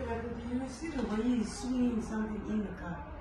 Yeah, but you see the way he's swinging something in the cup.